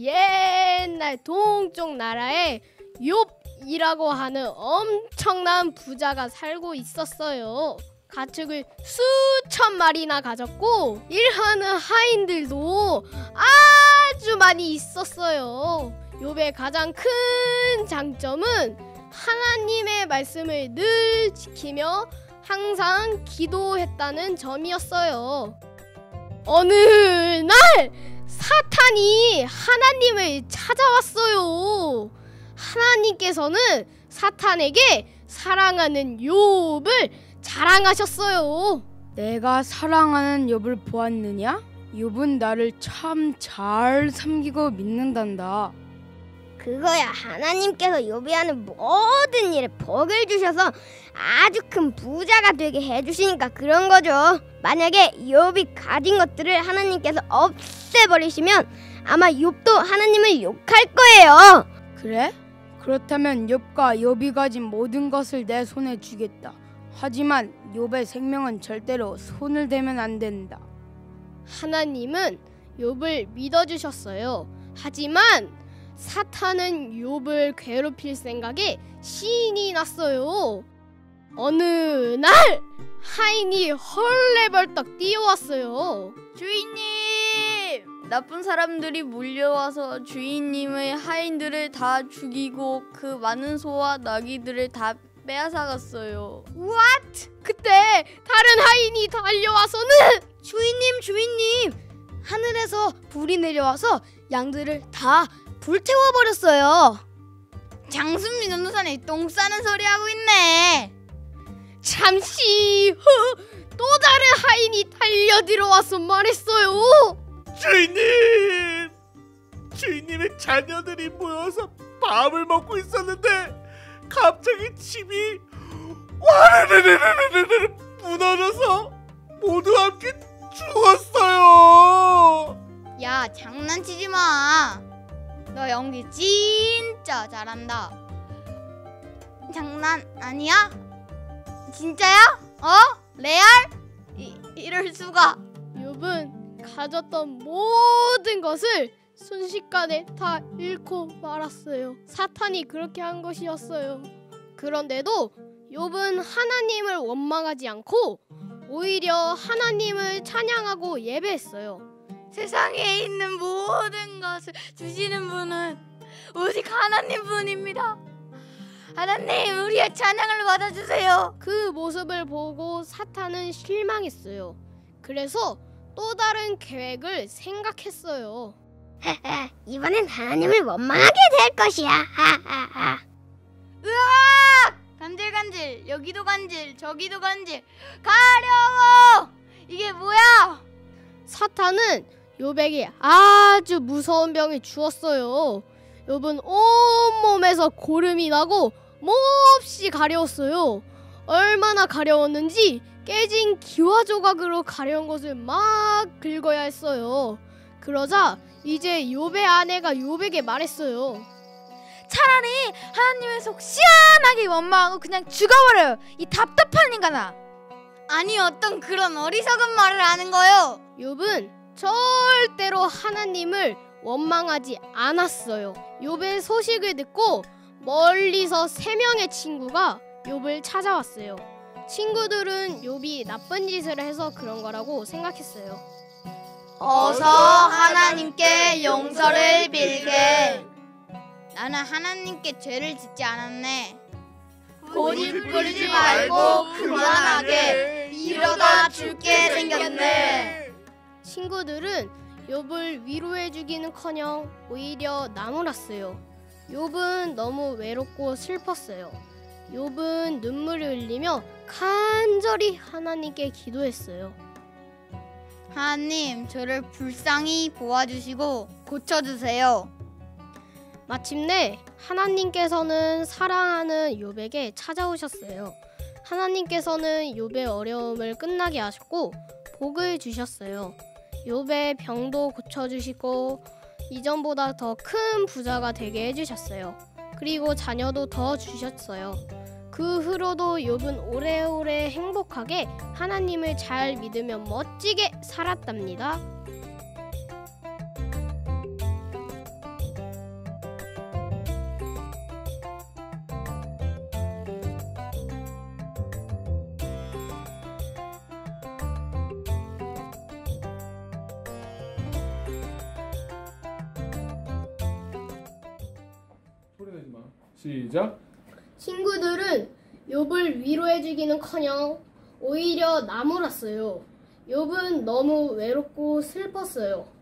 옛날 동쪽 나라에 욥이라고 하는 엄청난 부자가 살고 있었어요. 가축을 수천 마리나 가졌고 일하는 하인들도 아주 많이 있었어요. 욥의 가장 큰 장점은 하나님의 말씀을 늘 지키며 항상 기도했다는 점이었어요. 어느 날 사탄이 하나님을 찾아왔어요. 하나님께서는 사탄에게 사랑하는 욥을 자랑하셨어요. 내가 사랑하는 욥을 보았느냐? 욥은 나를 참 잘 섬기고 믿는단다. 그거야 하나님께서 욥이 하는 모든 일에 복을 주셔서 아주 큰 부자가 되게 해주시니까 그런 거죠. 만약에 욥이 가진 것들을 하나님께서 없애버리시면 아마 욥도 하나님을 욕할 거예요. 그래? 그렇다면 욥과 욥이 가진 모든 것을 내 손에 주겠다. 하지만 욥의 생명은 절대로 손을 대면 안 된다. 하나님은 욥을 믿어주셨어요. 하지만 사탄은 욥을 괴롭힐 생각에 신이 났어요. 어느 날 하인이 헐레벌떡 뛰어왔어요. 주인님! 나쁜 사람들이 몰려와서 주인님의 하인들을 다 죽이고 그 많은 소와 나귀들을 다 빼앗아갔어요. What? 그때 다른 하인이 달려와서는 주인님! 하늘에서 불이 내려와서 양들을 다 불태워버렸어요. 장수민 운동산에 똥 싸는 소리 하고 있네. 잠시 후 또 다른 하인이 달려들어와서 말했어요. 주인님! 주인님의 자녀들이 모여서 밥을 먹고 있었는데 갑자기 집이 와르르르르르 무너져서 모두 함께 죽었어요. 야, 장난치지 마. 너 연기 진짜 잘한다. 장난 아니야? 진짜야? 레알? 이럴 수가. 욥은 가졌던 모든 것을 순식간에 다 잃고 말았어요. 사탄이 그렇게 한 것이었어요. 그런데도 욥은 하나님을 원망하지 않고 오히려 하나님을 찬양하고 예배했어요. 세상에 있는 모든 것을 주시는 분은 오직 하나님 분입니다. 하나님, 우리의 찬양을 받아주세요. 그 모습을 보고 사탄은 실망했어요. 그래서 또 다른 계획을 생각했어요. 이번엔 하나님을 원망하게 될 것이야. 으악! 간질간질, 여기도 간질, 저기도 간질. 가려워! 이게 뭐야? 사탄은 욥에게 아주 무서운 병이 주었어요. 욥은 온몸에서 고름이 나고 몹시 가려웠어요. 얼마나 가려웠는지 깨진 기와 조각으로 가려운 것을 막 긁어야 했어요. 그러자 이제 욥의 아내가 욥에게 말했어요. 차라리 하나님의 속 시원하게 원망하고 그냥 죽어버려요. 이 답답한 인간아. 아니, 어떤 그런 어리석은 말을 하는 거요. 욥은 절대로 하나님을 원망하지 않았어요. 욥의 소식을 듣고 멀리서 3명의 친구가 욥을 찾아왔어요. 친구들은 욥이 나쁜 짓을 해서 그런 거라고 생각했어요. 어서 하나님께 용서를 빌게. 나는 하나님께 죄를 짓지 않았네. 고집 부리지 말고 그만하게. 이러다 죽게 생겼네. 친구들은 욥을 위로해주기는커녕 오히려 나무랐어요. 욥은 너무 외롭고 슬펐어요. 욥은 눈물을 흘리며 간절히 하나님께 기도했어요. 하나님, 저를 불쌍히 보아주시고 고쳐주세요. 마침내 하나님께서는 사랑하는 욥에게 찾아오셨어요. 하나님께서는 욥의 어려움을 끝나게 하셨고 복을 주셨어요. 욥의 병도 고쳐주시고 이전보다 더 큰 부자가 되게 해주셨어요. 그리고 자녀도 더 주셨어요. 그 후로도 욥은 오래오래 행복하게 하나님을 잘 믿으며 멋지게 살았답니다. 시작. 친구들은 욥을 위로해주기는커녕 오히려 나무랐어요. 욥은 너무 외롭고 슬펐어요.